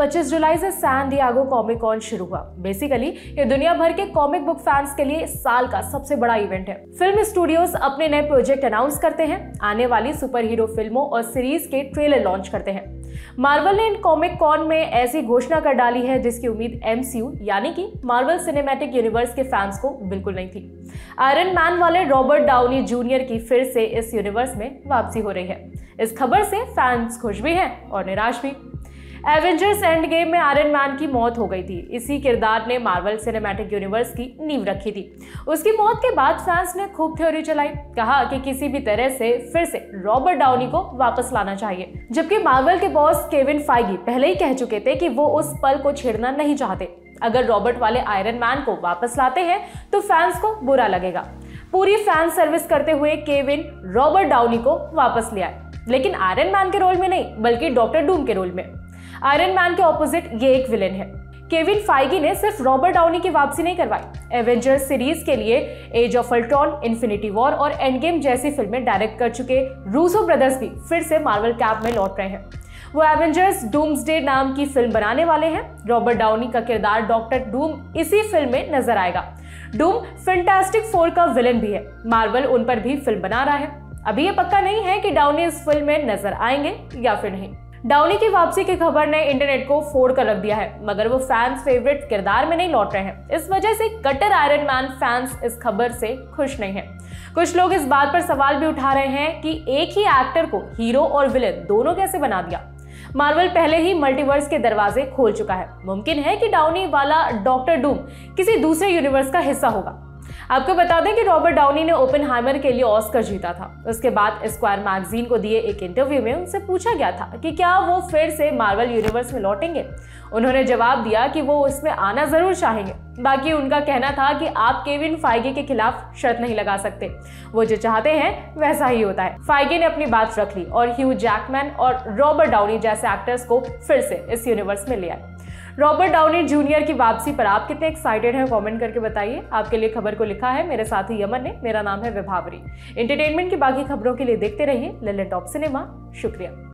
25 जुलाई से San Diego comic cone शुरू हुआ। बेसिकली ये दुनिया भर के कॉमिक बुक फैंस के लिए साल का सबसे बड़ा इवेंट है। फिल्म स्टूडियोज अपने नए प्रोजेक्ट अनाउंस करते हैं, आने वाली सुपर हीरो फिल्मों और सीरीज के ट्रेलर लॉन्च करते हैं। मार्वल ने इन कॉमिक कॉन में ऐसी घोषणा कर डाली है जिसकी उम्मीद MCU यानी कि मार्वल सिनेमैटिक यूनिवर्स के फैंस को बिल्कुल नहीं थी। आयरन मैन वाले रॉबर्ट डाउनी जूनियर की फिर से इस यूनिवर्स में वापसी हो रही है। इस खबर से फैंस खुश भी हैं और निराश भी। एवेंजर्स एंड गेम में आयरन मैन की मौत हो गई थी। इसी किरदार ने मार्वल सिनेमैटिक यूनिवर्स की नींव रखी थी। उसकी मौत के बाद फैंस ने खूब थ्योरी चलाई, कहा कि किसी भी तरह से फिर से रॉबर्ट डाउनी को वापस लाना चाहिए, जबकि मार्वल के बॉस केविन फाइगी पहले ही कह चुके थे कि वो उस पल को छेड़ना नहीं चाहते। अगर रॉबर्ट वाले आयरन मैन को वापस लाते हैं तो फैंस को बुरा लगेगा। पूरी फैन सर्विस करते हुए केविन रॉबर्ट डाउनी को वापस ले आए, लेकिन आयरन मैन के रोल में नहीं बल्कि डॉक्टर डूम के रोल में। आयरन मैन के ऑपोजिट ये एक विलेन है। केविन फाइगी ने सिर्फ रॉबर्ट डाउनी की वापसी नहीं करवाई, एवेंजर्स सीरीज के लिए Age of Ultron, Infinity War और एंडगेम जैसी फिल्में डायरेक्ट कर चुके रूसो ब्रदर्स भी फिर से मार्वल कैप में लौट रहे हैं। वो एवेंजर्स डूम्सडे नाम की फिल्म बनाने वाले हैं। रॉबर्ट डाउनी का किरदार डॉक्टर डूम इसी फिल्म में नजर आएगा। डूम फैंटास्टिक फोर का विलेन भी है। मार्वल उन पर भी फिल्म बना रहा है। अभी ये पक्का नहीं है कि डाउनी इस फिल्म में नजर आएंगे या फिर नहीं। डाउनी की वापसी की खबर ने इंटरनेट को फोड़ कर रख दिया है, मगर वो फैंस फेवरेट किरदार में नहीं लौट रहे हैं। इस वजह से कट्टर आयरन मैन फैंस इस खबर से खुश नहीं हैं। कुछ लोग इस बात पर सवाल भी उठा रहे हैं कि एक ही एक्टर को हीरो और विलेन दोनों कैसे बना दिया। मार्वल पहले ही मल्टीवर्स के दरवाजे खोल चुका है। मुमकिन है कि डाउनी वाला डॉक्टर डूम किसी दूसरे यूनिवर्स का हिस्सा होगा। आपको बता दें कि रॉबर्ट डाउनी ने ओपेनहाइमर के लिए ऑस्कर जीता था। उसके बाद स्क्वायर मैगजीन को दिए एक इंटरव्यू में उनसे पूछा गया था कि क्या वो फिर से मार्वल यूनिवर्स में लौटेंगे। उन्होंने जवाब दिया कि वो उसमें आना जरूर चाहेंगे। बाकी उनका कहना था कि आप केविन फाइगी के खिलाफ शर्त नहीं लगा सकते, वो जो चाहते हैं वैसा ही होता है। फाइगी ने अपनी बात रख ली और ह्यू जैकमैन और रॉबर्ट डाउनी जैसे एक्टर्स को फिर से इस यूनिवर्स में ले आए। रॉबर्ट डाउनी जूनियर की वापसी पर आप कितने एक्साइटेड हैं कमेंट करके बताइए। आपके लिए खबर को लिखा है मेरे साथी यमन ने। मेरा नाम है विभावरी। एंटरटेनमेंट की बाकी खबरों के लिए देखते रहिए ललन टॉप सिनेमा। शुक्रिया।